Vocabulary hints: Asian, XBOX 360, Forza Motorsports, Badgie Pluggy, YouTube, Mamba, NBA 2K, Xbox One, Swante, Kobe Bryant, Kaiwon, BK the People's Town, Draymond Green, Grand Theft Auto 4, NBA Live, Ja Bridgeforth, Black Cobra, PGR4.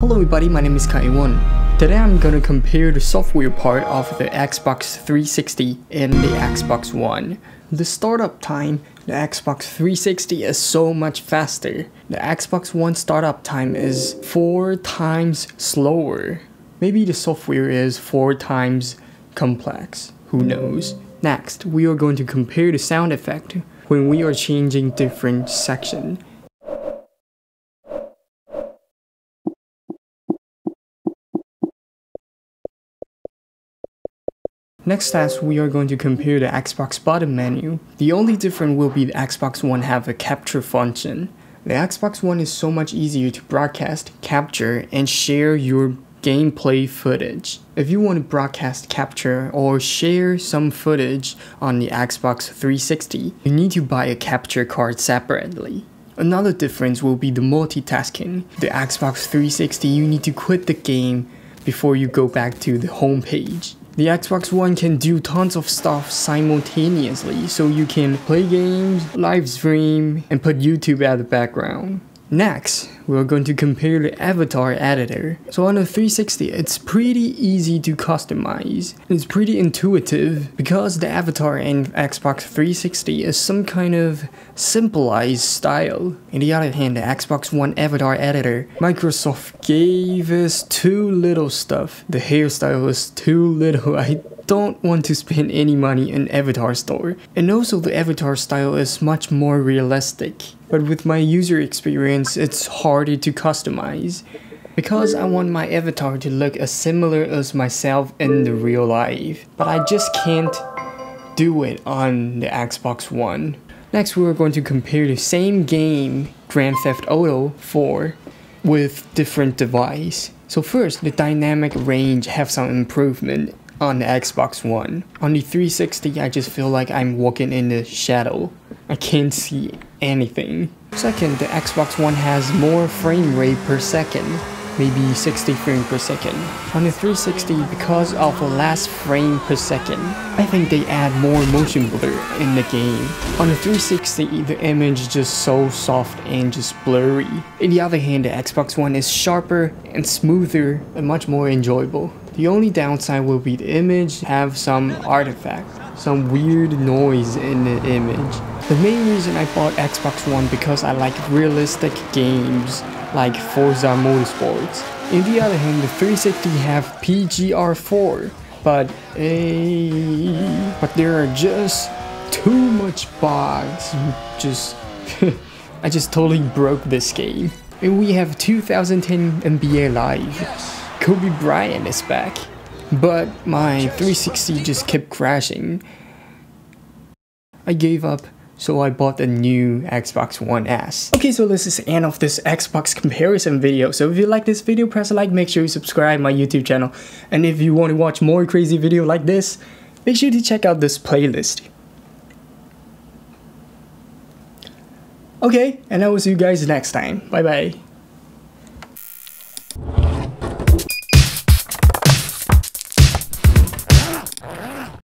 Hello everybody, my name is Kaiwon. Today I'm gonna compare the software part of the Xbox 360 and the Xbox One. The startup time, the Xbox 360 is so much faster. The Xbox One startup time is 4 times slower. Maybe the software is 4 times complex, who knows. Next, we are going to compare the sound effect when we are changing different sections. Next task, we are going to compare the Xbox button menu. The only difference will be the Xbox One have a capture function. The Xbox One is so much easier to broadcast, capture, and share your gameplay footage. If you want to broadcast, capture, or share some footage on the Xbox 360, you need to buy a capture card separately. Another difference will be the multitasking. The Xbox 360, you need to quit the game before you go back to the home page. The Xbox One can do tons of stuff simultaneously, so you can play games, live stream, and put YouTube at the background. Next, we're going to compare the avatar editor. So on the 360, it's pretty easy to customize. It's pretty intuitive because the avatar in Xbox 360 is some kind of simplified style. On the other hand, the Xbox One avatar editor, Microsoft gave us too little stuff. The hairstyle is too little. I don't want to spend any money in avatar store. And also the avatar style is much more realistic. But with my user experience, it's harder to customize because I want my avatar to look as similar as myself in the real life. But I just can't do it on the Xbox One. Next, we're going to compare the same game, Grand Theft Auto 4, with different device. So first, the dynamic range have some improvement on the Xbox One. On the 360, I just feel like I'm walking in the shadow. I can't see anything. Second, the Xbox One has more frame rate per second, maybe 60 frames per second. On the 360, because of the last frame per second, I think they add more motion blur in the game. On the 360, the image is just so soft and just blurry. On the other hand, the Xbox One is sharper and smoother and much more enjoyable. The only downside will be the image have some artifact, some weird noise in the image. The main reason I bought Xbox One because I like realistic games like Forza Motorsports. On the other hand, the 360 have PGR4, but there are just too much bugs. I just totally broke this game. And we have 2010 NBA Live. Kobe Bryant is back, but my 360 just kept crashing. I gave up, so I bought a new Xbox One S. Okay, so this is the end of this Xbox comparison video. So if you like this video, press a like, make sure you subscribe my YouTube channel. And if you want to watch more crazy video like this, make sure to check out this playlist. Okay, and I will see you guys next time. Bye bye.